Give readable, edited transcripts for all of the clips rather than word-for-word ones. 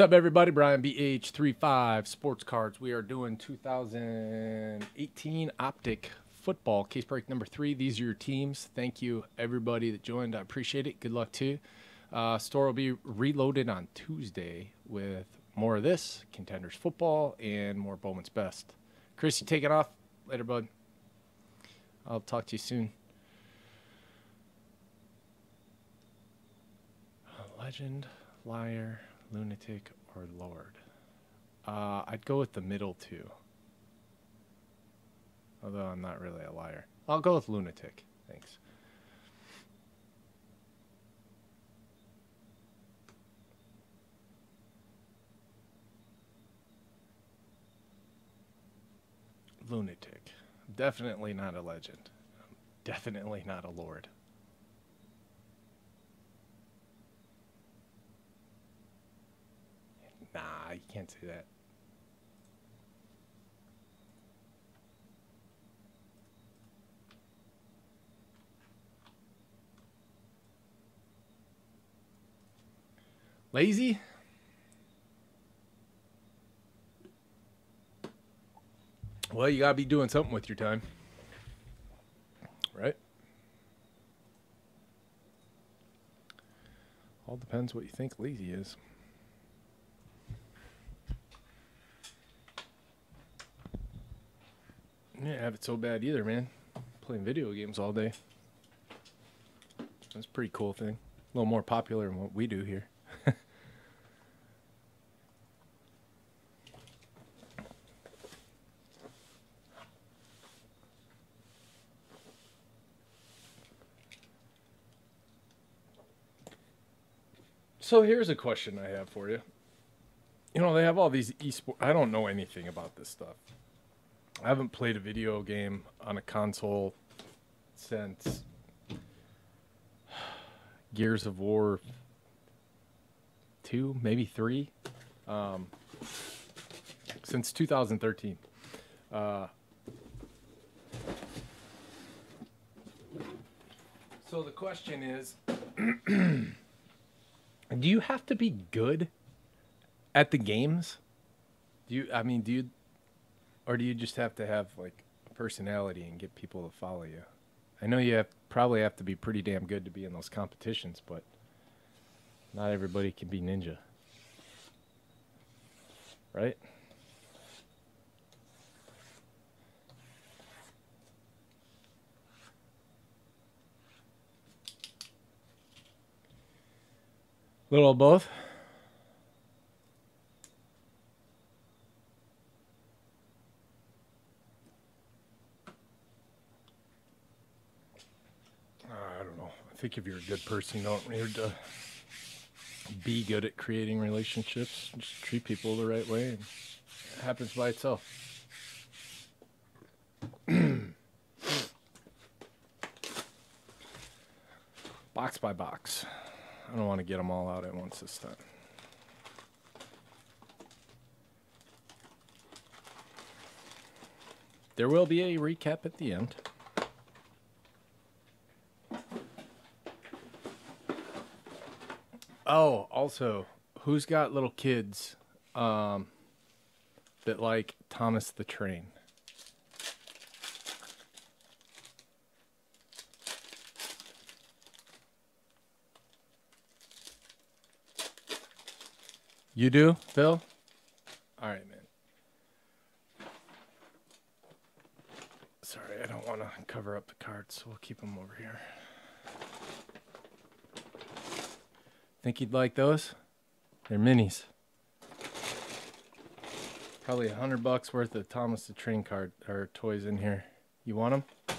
What's up, everybody? Brian BH35 Sports Cards. We are doing 2018 Optic Football Case Break number 3. These are your teams. Thank you, everybody that joined. I appreciate it. Good luck, too. Store will be reloaded on Tuesday with more of this, Contenders Football, and more Bowman's Best. Chris, you taking off? Later, bud. I'll talk to you soon. Legend, Liar, Lunatic, or Lord. I'd go with the middle two. Although I'm not really a liar. I'll go with Lunatic. Thanks. Lunatic. Definitely not a legend. Definitely not a lord. Nah, you can't say that. Lazy? Well, you gotta be doing something with your time. Right? All depends what you think lazy is. I didn't have it so bad either, man. Playing video games all day. That's a pretty cool thing. A little more popular than what we do here. So here's a question I have for you. You know, they have all these esports. I don't know anything about this stuff. I haven't played a video game on a console since Gears of War 2, maybe 3, since 2013. So the question is, do you have to be good at the games? Or do you just have to have, like, a personality and get people to follow you? I know you probably have to be pretty damn good to be in those competitions, but not everybody can be ninja. Right? Little of both. I think if you're a good person, you don't need to be good at creating relationships. Just treat people the right way, and it happens by itself. Box by box. I don't want to get them all out at once this time. There will be a recap at the end. Oh, also, who's got little kids that like Thomas the Train? You do, Phil? All right, man. Sorry, I don't want to cover up the cards, so we'll keep them over here. Think you'd like those? They're minis. Probably $100 worth of Thomas the Train card or toys in here. You want them?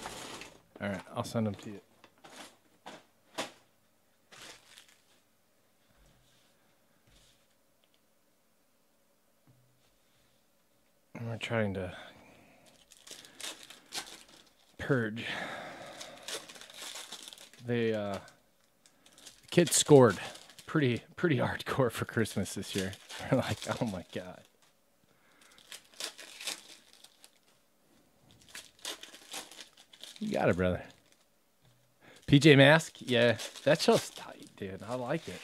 All right, I'll send them to you. We're trying to purge. The kids scored pretty hardcore for Christmas this year. They're like, oh my God. You got it, brother. PJ Mask? Yeah, that show's tight, dude. I like it.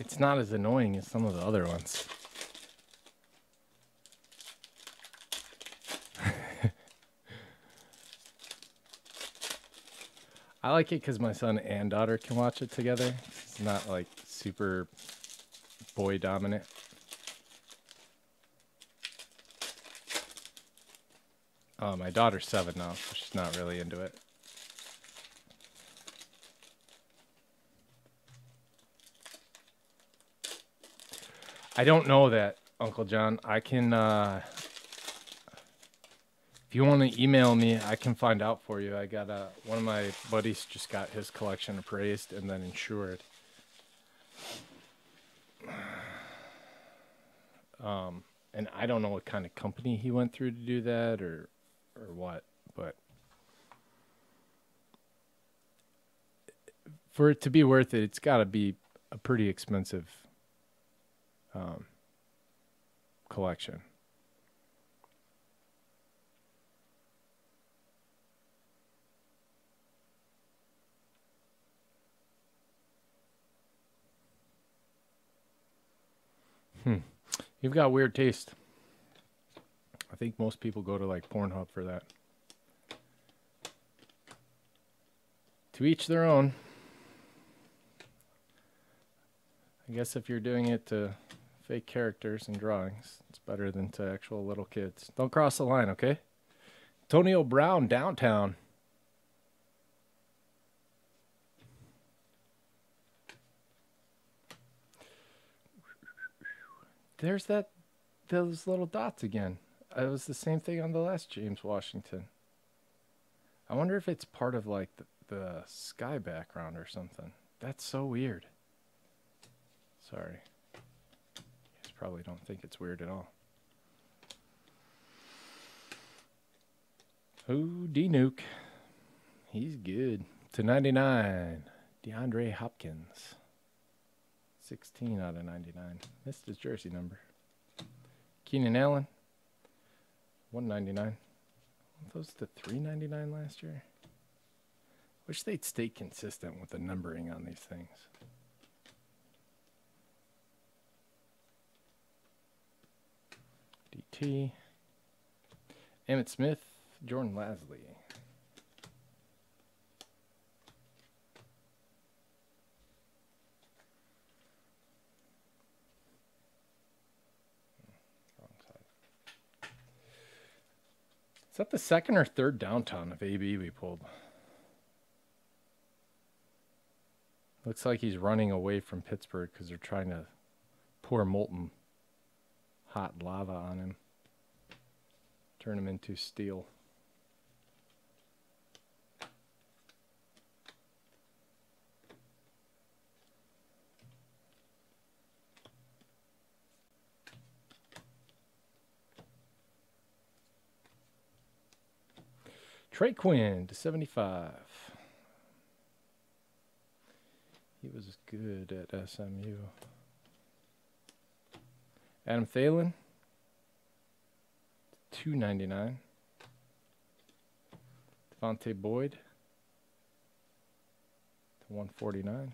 It's not as annoying as some of the other ones. I like it because my son and daughter can watch it together. It's not like super boy dominant. My daughter's 7 now, so she's not really into it. I don't know that, Uncle John. I can, if you want to email me, I can find out for you. I got a, one of my buddies just got his collection appraised and then insured. And I don't know what kind of company he went through to do that or what, but for it to be worth it, it's got to be a pretty expensive collection. You've got weird taste. I think most people go to like Pornhub for that. To each their own. I guess if you're doing it to fake characters and drawings, it's better than to actual little kids. Don't cross the line, okay? Antonio Brown, downtown. There's that, those little dots again. It was the same thing on the last James Washington. I wonder if it's part of like the sky background or something. That's so weird. Sorry. You guys probably don't think it's weird at all. Oh, D-Nuke. He's good. To 99. DeAndre Hopkins. 16 out of 99. Missed his jersey number. Keenan Allen, 199. Weren't those the 399 last year? Wish they'd stay consistent with the numbering on these things. DT. Emmitt Smith, Jordan Lasley. Is that the second or third downtown of AB we pulled? Looks like he's running away from Pittsburgh because they're trying to pour molten hot lava on him. Turn him into steel. Trey Quinn to 75. He was good at SMU. Adam Thielen, 299. Devontae Boyd, to 149.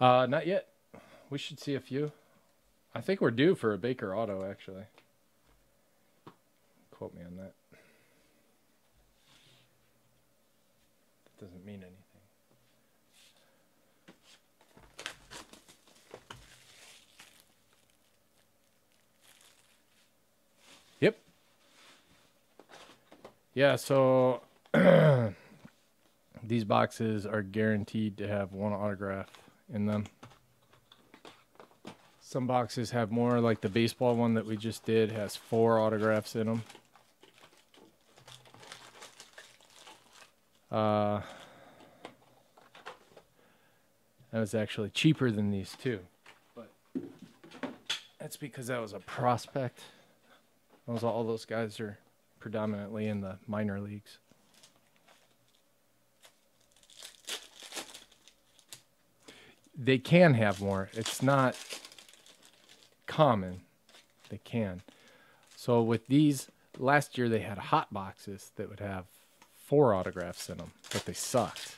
Not yet. We should see a few. I think we're due for a Baker Auto, actually. Quote me on that. That doesn't mean anything. Yep. Yeah, so these boxes are guaranteed to have one autograph in them. Some boxes have more, like the baseball one that we just did has 4 autographs in them. That was actually cheaper than these two, but that's because that was a prospect. Those, all those guys are predominantly in the minor leagues. They can have more. It's not common. They can. So with these, last year they had hot boxes that would have 4 autographs in them, but they sucked.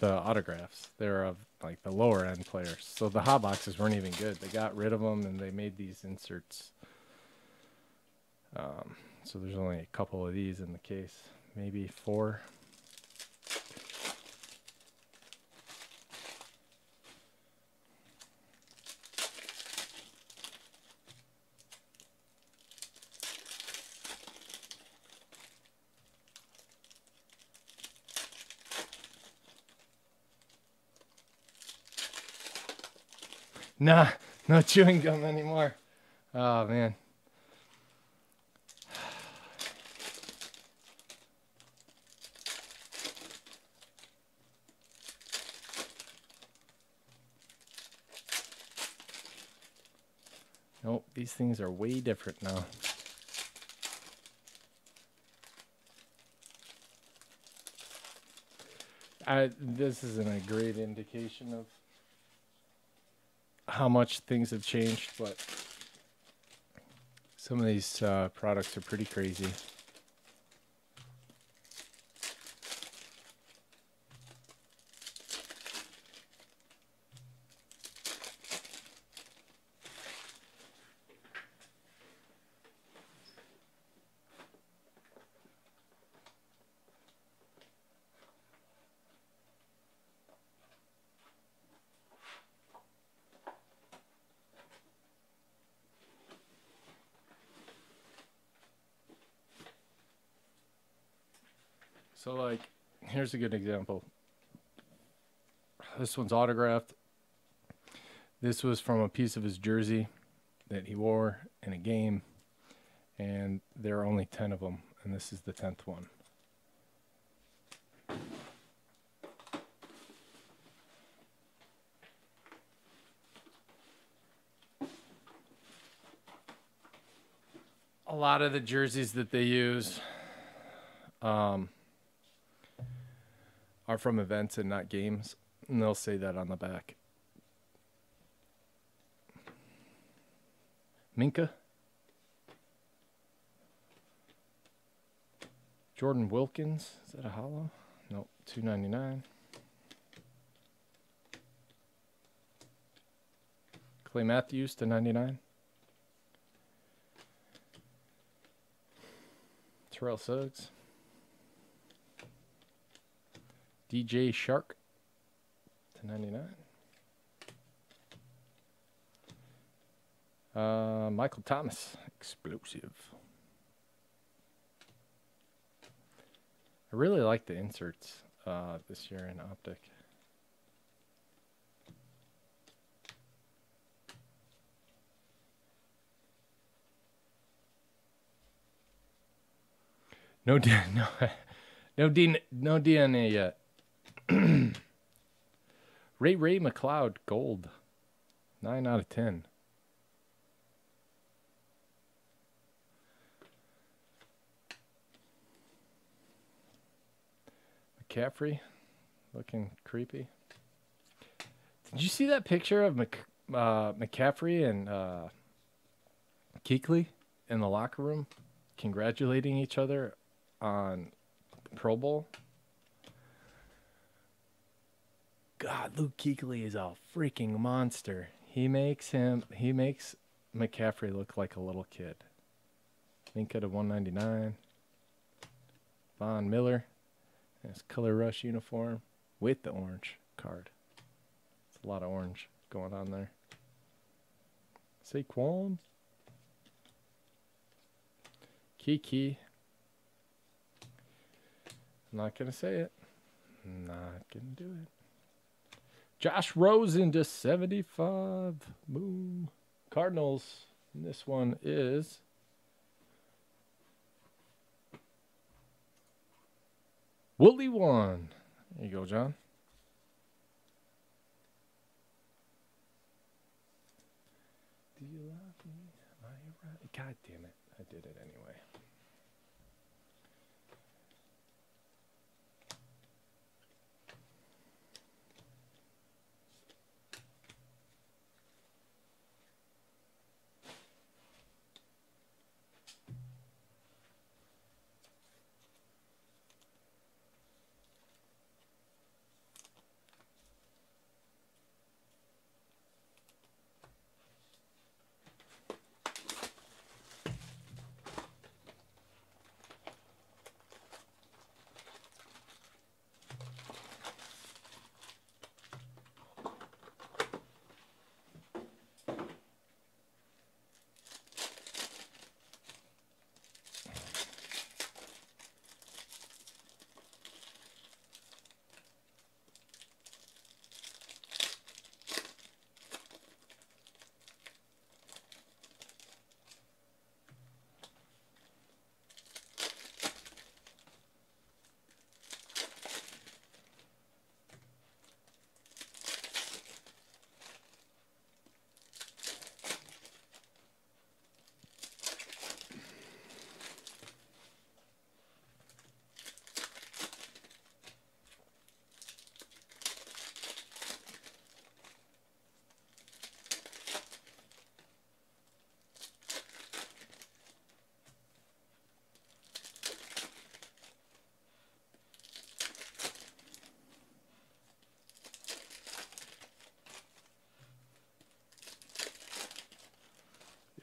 The autographs, they're of like the lower end players. So the hot boxes weren't even good. They got rid of them and they made these inserts. So there's only a couple of these in the case, maybe 4. Nah, no chewing gum anymore. Oh, man. Nope, these things are way different now. This isn't a great indication of how much things have changed, but some of these products are pretty crazy. So, like, here's a good example. This one's autographed. This was from a piece of his jersey that he wore in a game, and there are only 10 of them, and this is the 10th one. A lot of the jerseys that they use, are from events and not games, and they'll say that on the back. Minka? Jordan Wilkins, is that a hollow? Nope, $2.99. Clay Matthews to $99. Terrell Suggs. DJ Shark to $99. Michael Thomas, explosive. I really like the inserts this year in Optic. No DNA yet. Ray McLeod gold, 9 out of 10. McCaffrey, looking creepy. Did you see that picture of McCaffrey and Kuechly in the locker room, congratulating each other on the Pro Bowl? God, Luke Kuechly is a freaking monster. He makes McCaffrey look like a little kid. Minka to $1.99. Von Miller in his Color Rush uniform with the orange card. It's a lot of orange going on there. Saquon. Kiki. I'm not going to say it. I'm not going to do it. Josh Rosen to $75. Boom. Cardinals. And this one is Wooly One. There you go, John. Do you love me? God damn it, I did it anyway.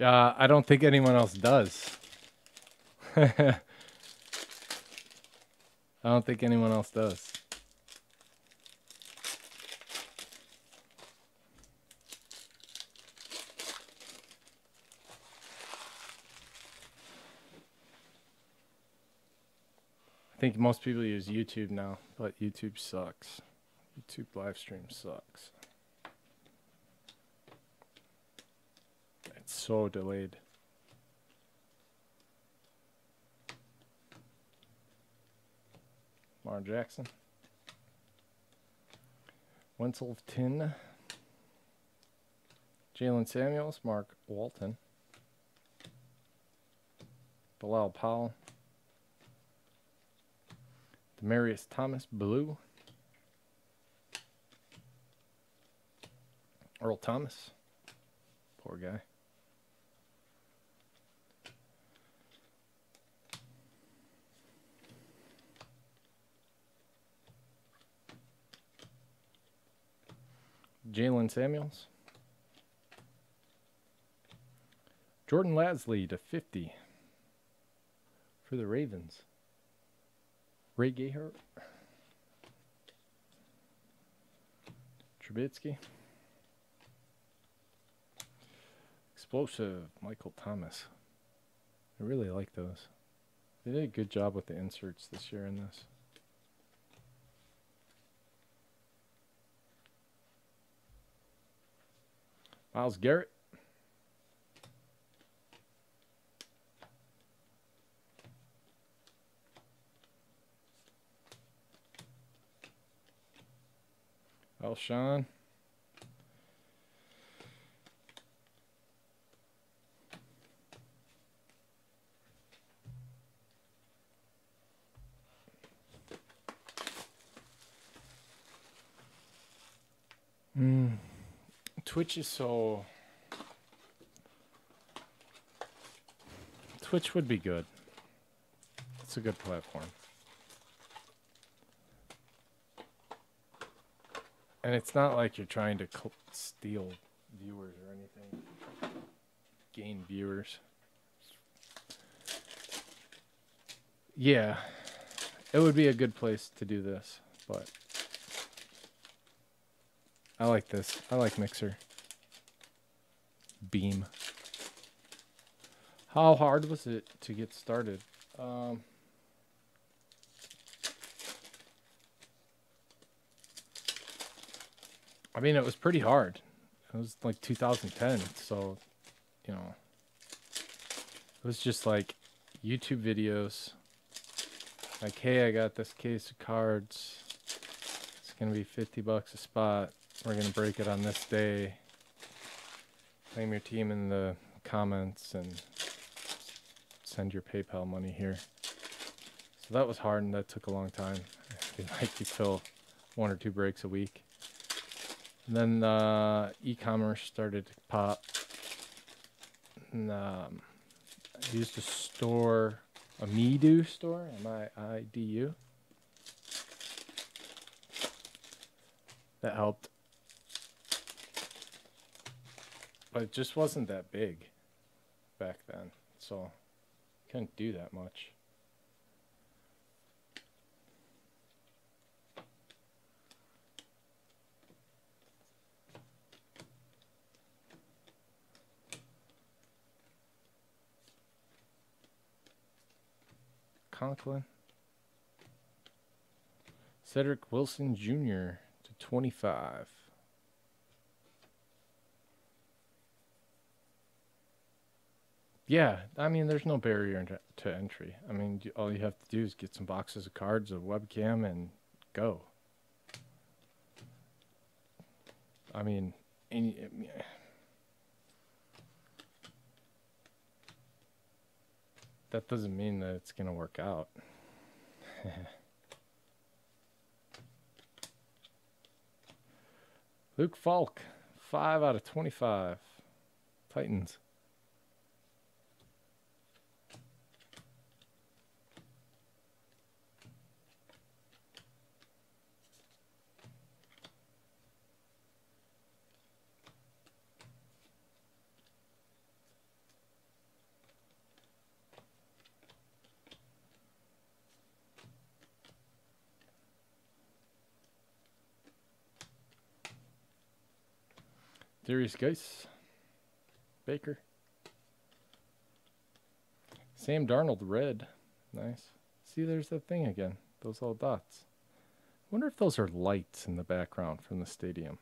I don't think anyone else does. I don't think anyone else does. I think most people use YouTube now, but YouTube sucks. YouTube live stream sucks. So delayed. Lamar Jackson. Wenzelton. Jalen Samuels. Mark Walton. Bilal Powell. Demarius Thomas. Blue. Earl Thomas. Poor guy. Jalen Samuels. Jordan Lasley /50 for the Ravens. Ray Gayhart. Trubisky. Explosive Michael Thomas. I really like those. They did a good job with the inserts this year in this. Myles Garrett. Alshon. Twitch would be good. It's a good platform. And it's not like you're trying to steal viewers or anything. Gain viewers. Yeah. It would be a good place to do this, but I like this. I like Mixer. Beam. How hard was it to get started? I mean, it was pretty hard. It was like 2010, so, you know, it was just like YouTube videos. Like, hey, I got this case of cards. It's going to be $50 a spot. We're going to break it on this day. Claim your team in the comments and send your PayPal money here. So that was hard, and that took a long time. It'd like to fill 1 or 2 breaks a week. And then e-commerce started to pop. And, I used to store a Meedu store, M-I-I-D-U. That helped. But it just wasn't that big back then, so couldn't do that much. Conklin. Cedric Wilson Jr. to 25. Yeah, I mean, there's no barrier to entry. I mean, all you have to do is get some boxes of cards, a webcam, and go. I mean, that doesn't mean that it's going to work out. Luke Falk, 5 out of 25. Titans. Darius Geis, Baker, Sam Darnold, red, nice. See, there's that thing again, those little dots. I wonder if those are lights in the background from the stadium.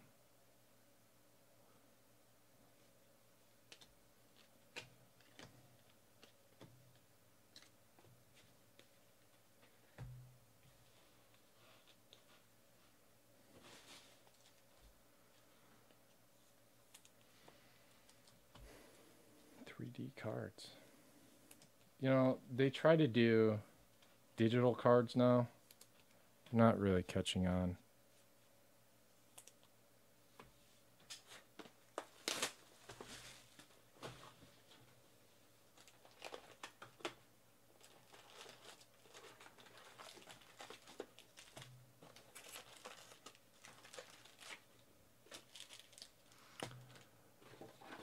Cards. You know, they try to do digital cards now. I'm not really catching on.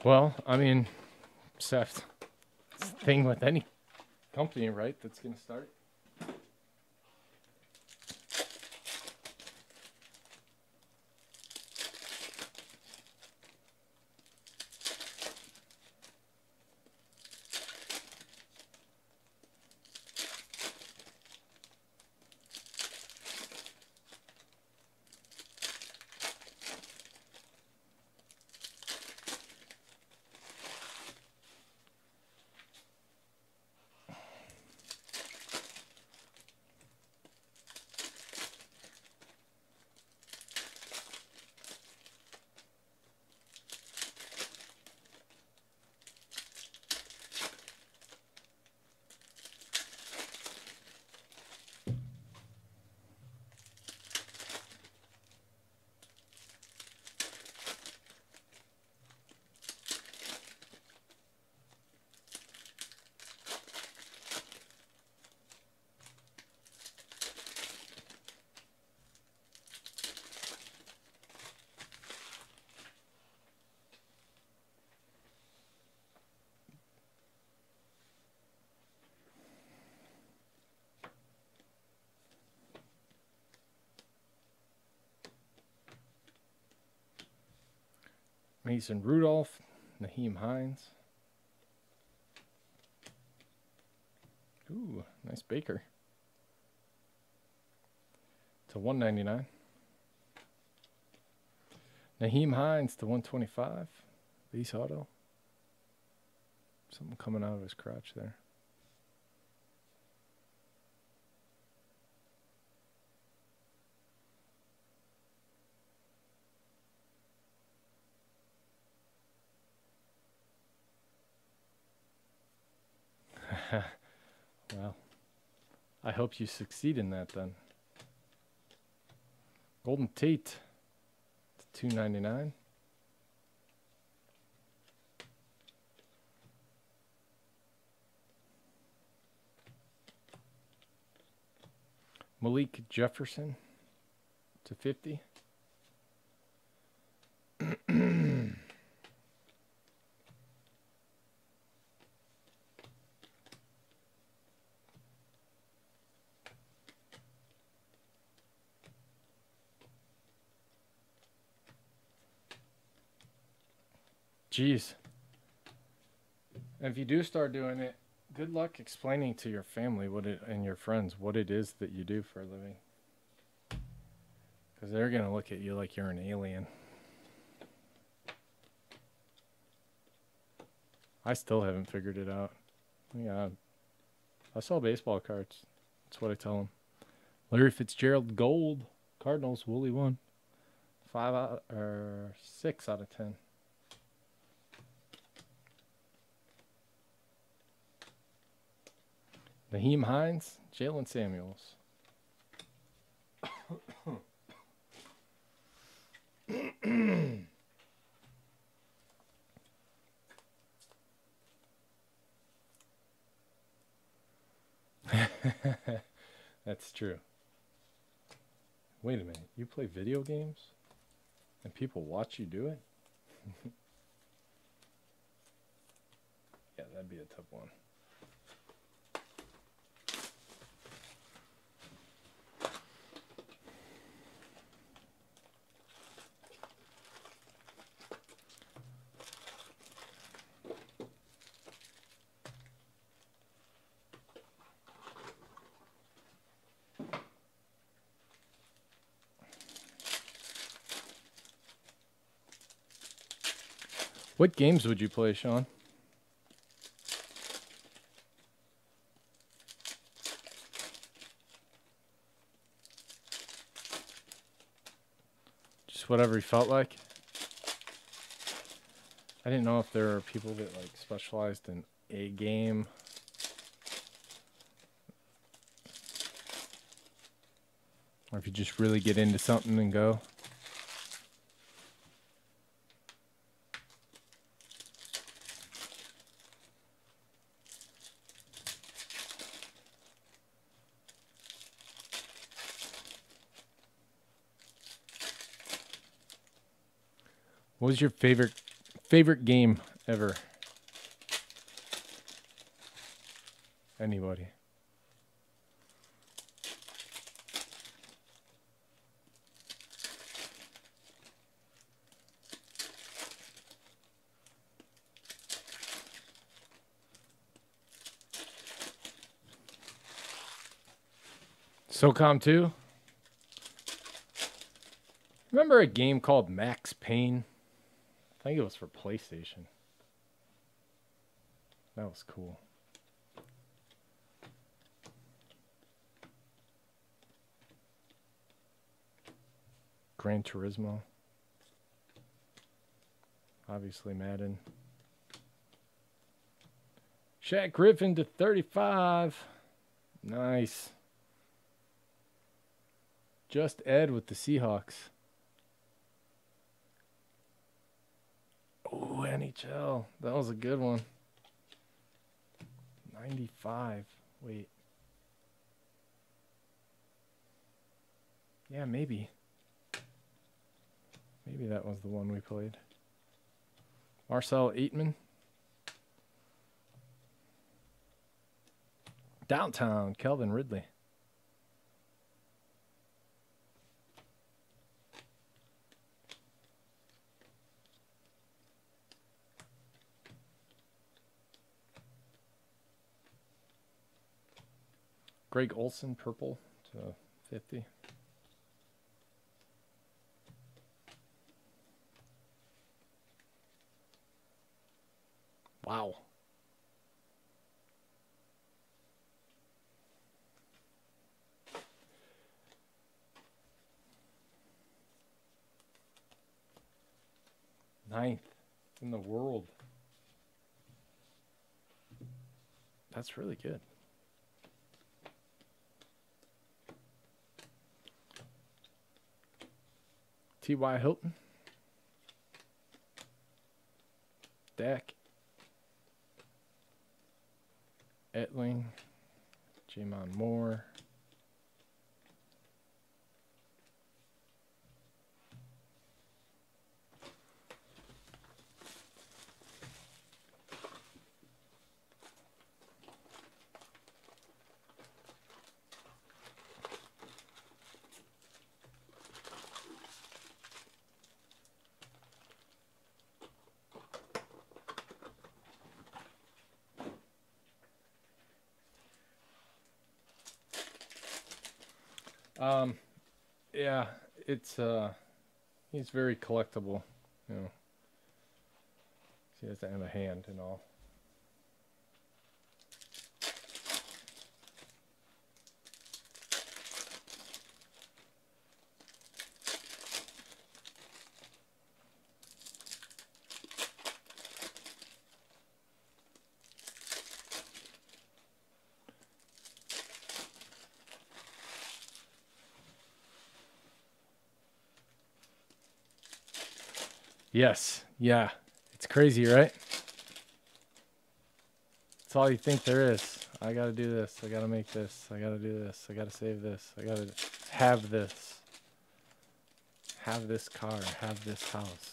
Well, I mean, it's the thing with any company, right? That's going to start. Mason Rudolph, Naheem Hines. Ooh, nice Baker. To 199. Naheem Hines to 125. Lease auto. Something coming out of his crotch there. Well, I hope you succeed in that then. Golden Tate to 299. Malik Jefferson to 50. Jeez. And if you do start doing it, good luck explaining to your family and your friends what it is that you do for a living. Because they're going to look at you like you're an alien. I still haven't figured it out. Yeah, I sell baseball cards. That's what I tell them. Larry Fitzgerald Gold. Cardinals, Wooly won. 6 out of 10. Naheem Hines, Jalen Samuels. That's true. Wait a minute, you play video games? And people watch you do it? Yeah, that'd be a tough one. What games would you play, Sean? Just whatever he felt like. I didn't know if there are people that like specialized in a game. Or if you just really get into something and go. What was your favorite game ever? Anybody? SoCom 2? Remember a game called Max Payne? I think it was for PlayStation. That was cool. Gran Turismo. Obviously Madden. Shaq Griffin to 35. Nice. Just Ed with the Seahawks. Oh, NHL. That was a good one. 95. Wait. Yeah, maybe. Maybe that was the one we played. Marcel Aitman. Downtown, Calvin Ridley. Greg Olson, purple to 50. Wow. Ninth in the world. That's really good. T.Y. Hilton. Dak. Etling. Jamon Moore. Yeah, it's, he's very collectible, you know, he has to have a hand and all. Yes. Yeah. It's crazy, right? It's all you think there is. I got to do this. I got to make this. I got to do this. I got to save this. I got to have this. Have this car. Have this house.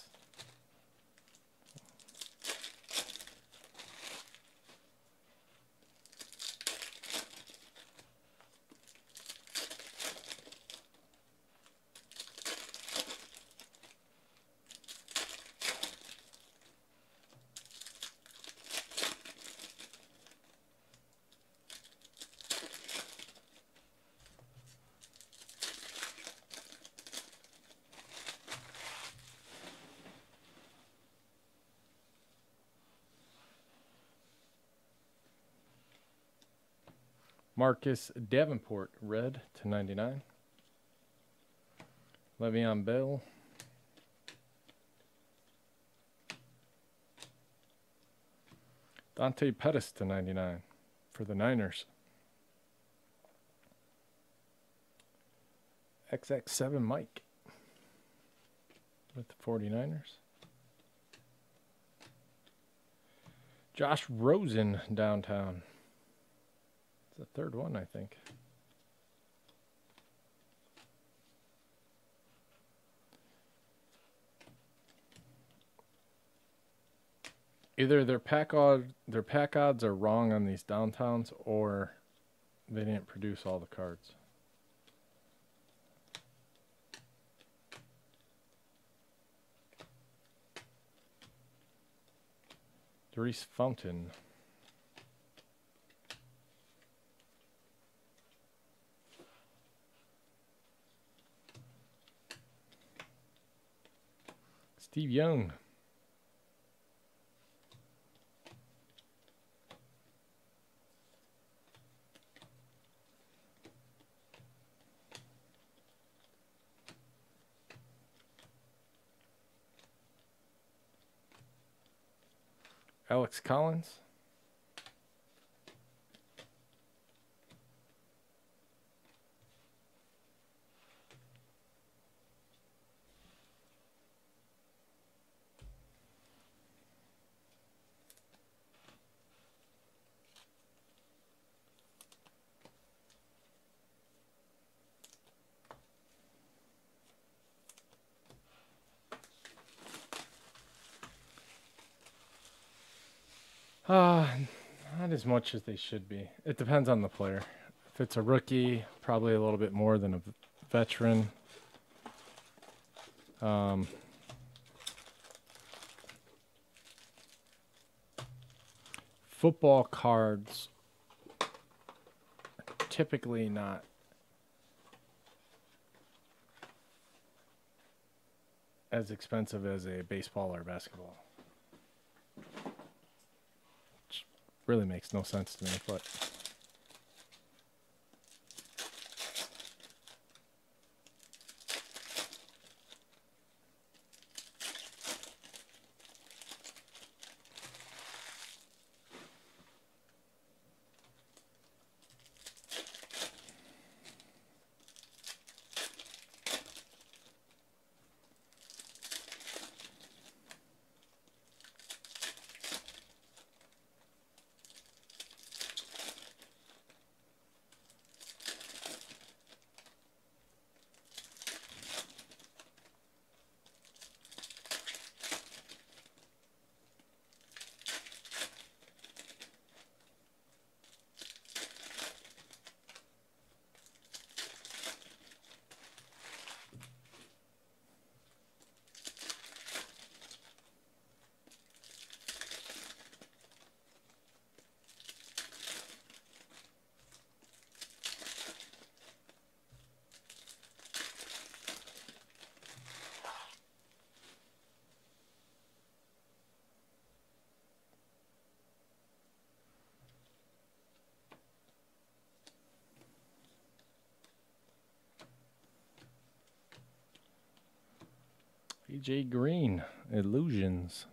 Marcus Davenport, red /99. Le'Veon Bell. Dante Pettis /99 for the Niners. XX7 Mike with the 49ers. Josh Rosen downtown. The third one, I think. Either their pack odds are wrong on these downtowns, or they didn't produce all the cards. Darius Fountain. Steve Young. Alex Collins. Not as much as they should be. It depends on the player. If it's a rookie, probably a little bit more than a veteran. Football cards are typically not as expensive as a baseball or basketball. Really makes no sense to me, but AJ Green, Illusions.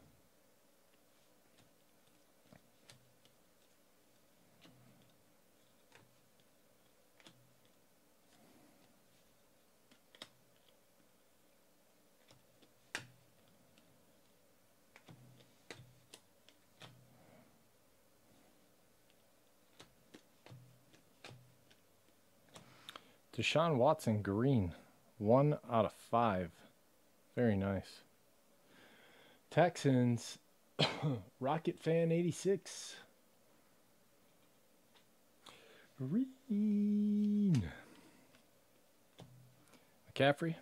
Deshaun Watson, green. 1/5. Very nice. Texans, Rocket Fan 86. Green. McCaffrey.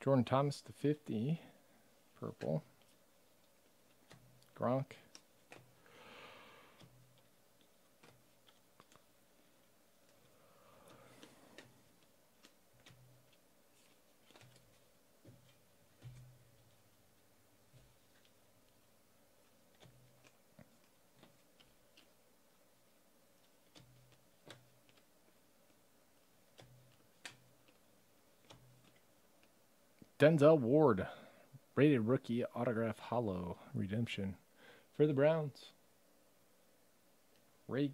Jordan Thomas to 50. Purple. Gronk. Denzel Ward, rated rookie, autograph hollow, redemption for the Browns. Ray.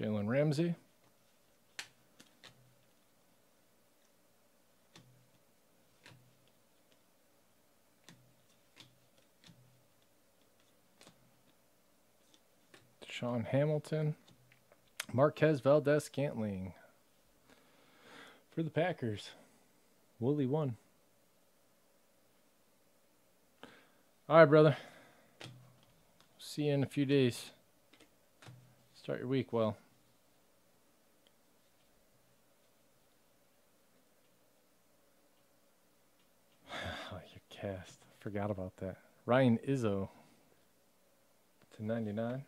Jalen Ramsey. Deshaun Hamilton. Marquez Valdes-Scantling. For the Packers. Wooly won. All right, brother. See you in a few days. Start your week well. Cast. Forgot about that. Ryan Izzo to 99.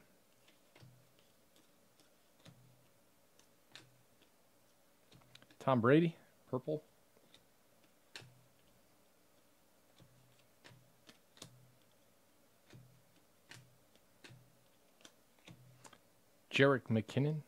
Tom Brady, purple. Jerick McKinnon.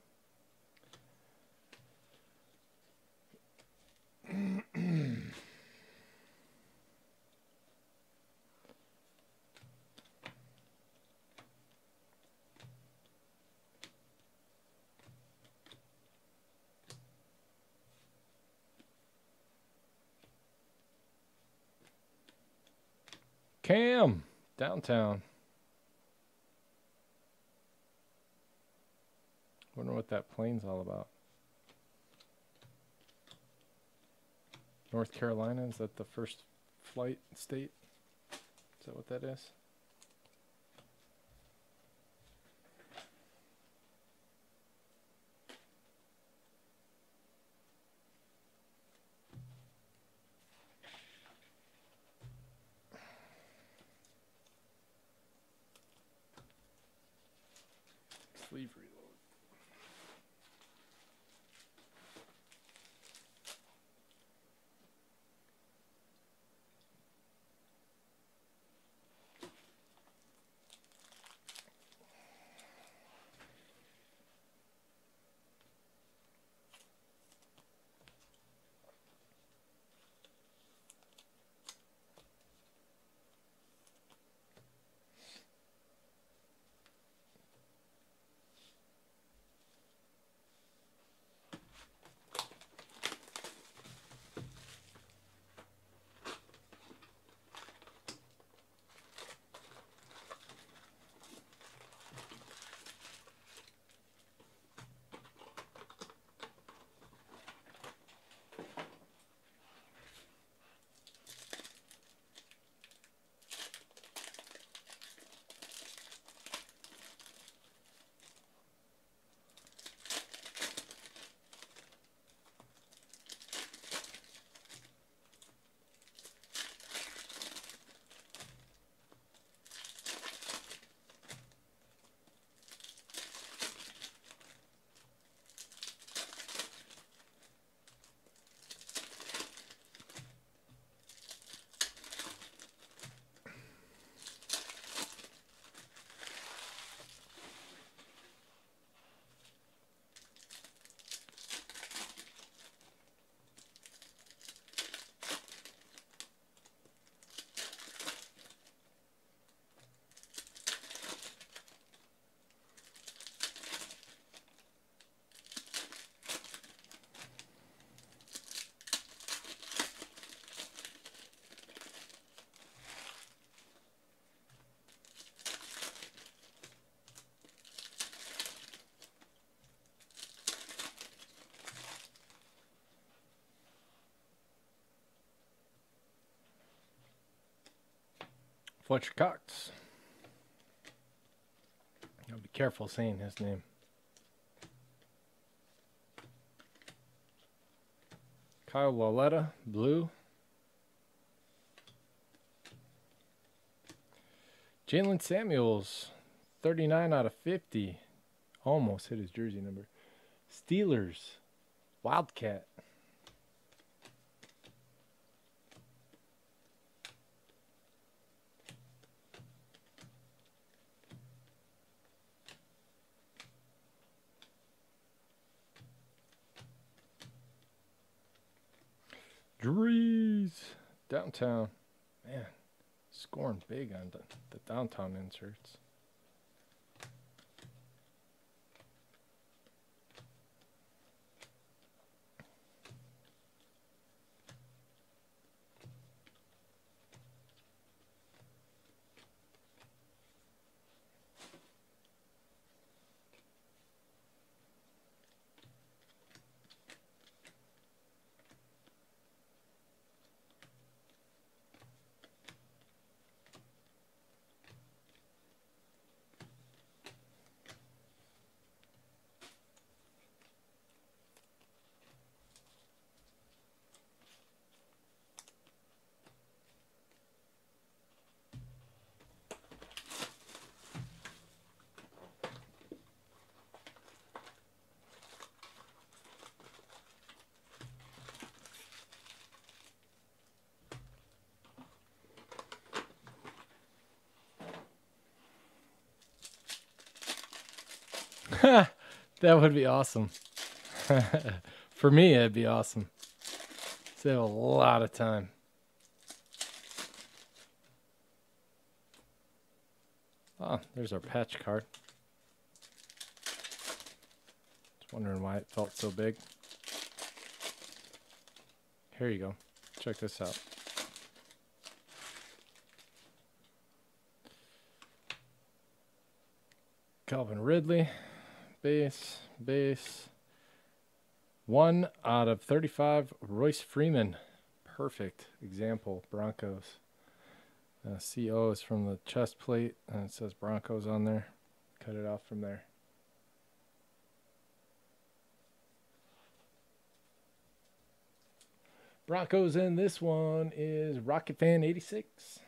Cam, downtown. Wonder what that plane's all about. North Carolina, is that the first flight state? Is that what that is? Sleeve reload. Fletcher Cox. I'll be careful saying his name. Kyle Walletta, blue. Jalen Samuels, 39 out of 50. Almost hit his jersey number. Steelers, Wildcat. Drees downtown, man, scoring big on the downtown inserts. That would be awesome. For me, it'd be awesome. Save a lot of time. Ah, there's our patch card. Just wondering why it felt so big. Here you go. Check this out. Calvin Ridley. Base. 1 out of 35, Royce Freeman. Perfect example, Broncos. CO is from the chest plate, and it says Broncos on there. Cut it off from there. Broncos in this one is Rocket Fan 86.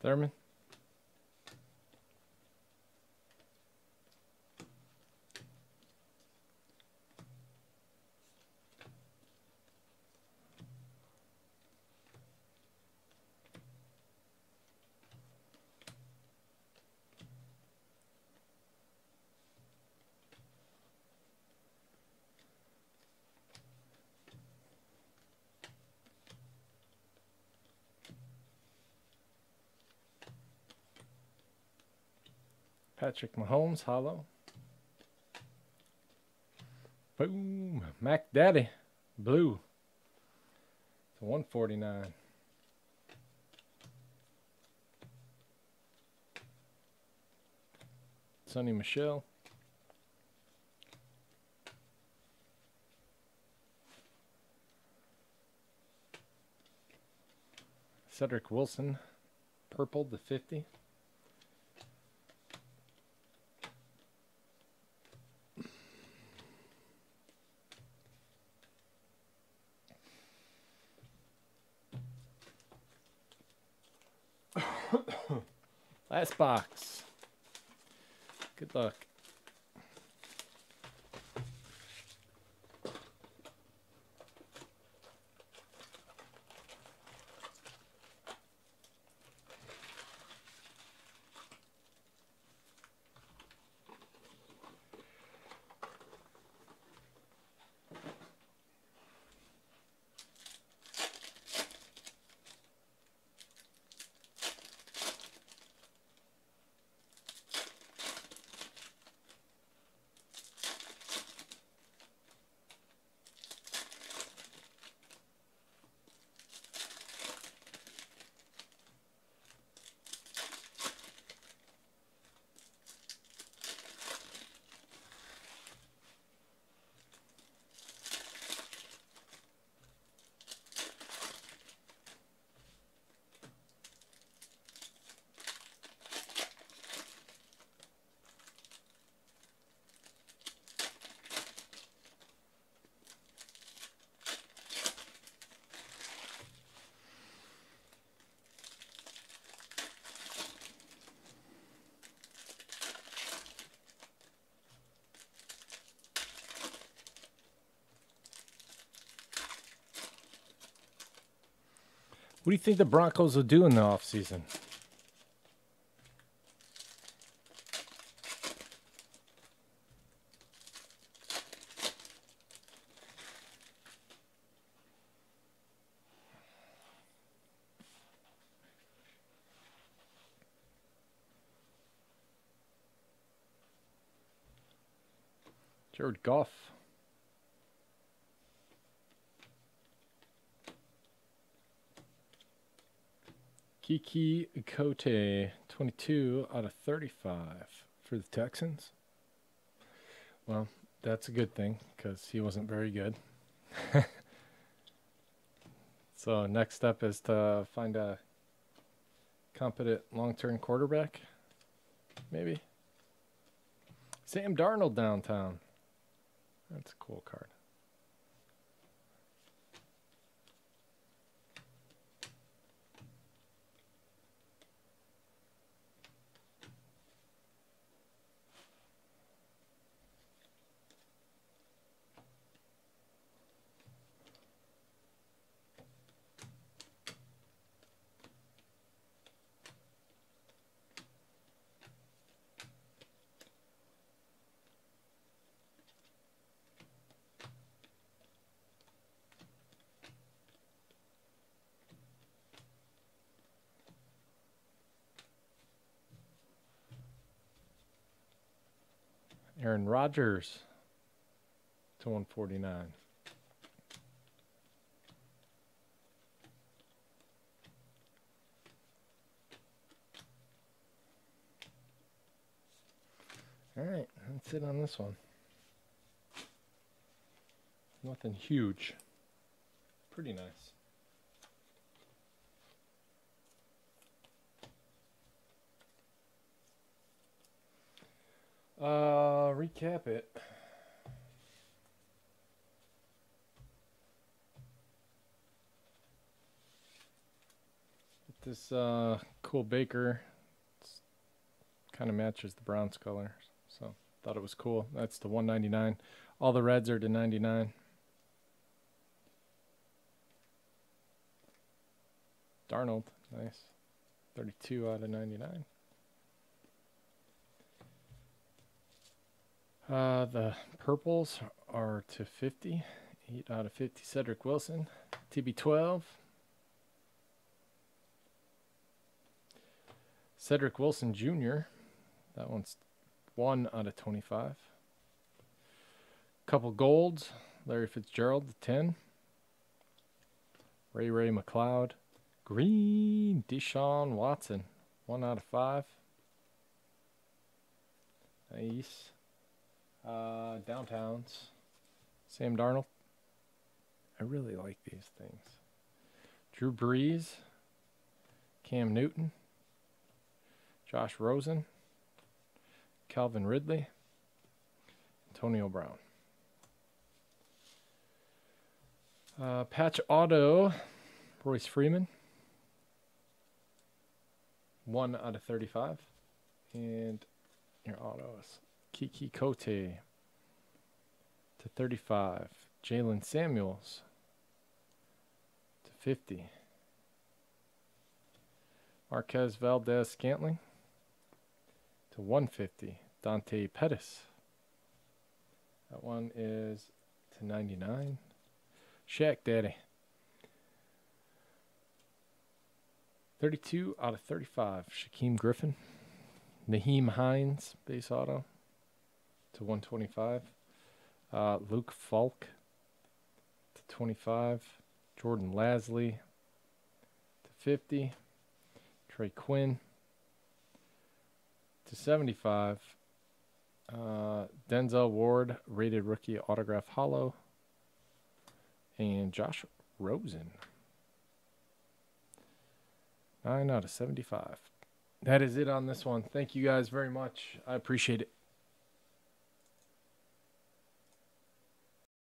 Thurman. Patrick Mahomes, hollow. Boom. Mac Daddy, blue. It's 149. Sonny Michelle. Cedric Wilson, purple to 50. Last box. Good luck. What do you think the Broncos will do in the offseason? Jared Goff. Kiki Cote, 22 out of 35 for the Texans. Well, that's a good thing because he wasn't very good. So next step is to find a competent long-term quarterback, maybe. Sam Darnold downtown. That's a cool card. Aaron Rodgers /149. All right, that's it on this one. Nothing huge. Pretty nice. Recap it. This cool Baker kind of matches the Browns color, so thought it was cool. That's the /199. All the reds are to /99. Darnold, nice. 32/99. The purples are to 50. 8/50. Cedric Wilson, TB12. Cedric Wilson Jr. That one's 1/25. Couple golds. Larry Fitzgerald, the 10. Ray McLeod, green. Deshaun Watson, 1/5. Nice. Downtowns. Sam Darnold. I really like these things. Drew Brees. Cam Newton. Josh Rosen. Calvin Ridley. Antonio Brown. Patch Auto. Royce Freeman. 1/35. And your autos. Kiki Cote /35. Jalen Samuels /50. Marquez Valdez Scantling /150. Dante Pettis. That one is /99. Shaq Daddy. 32/35. Shaquem Griffin. Naheem Hines, base auto. /125. Luke Falk /25. Jordan Lasley /50. Trey Quinn /75. Denzel Ward, rated rookie autograph hollow. And Josh Rosen. 9/75. That is it on this one. Thank you guys very much. I appreciate it.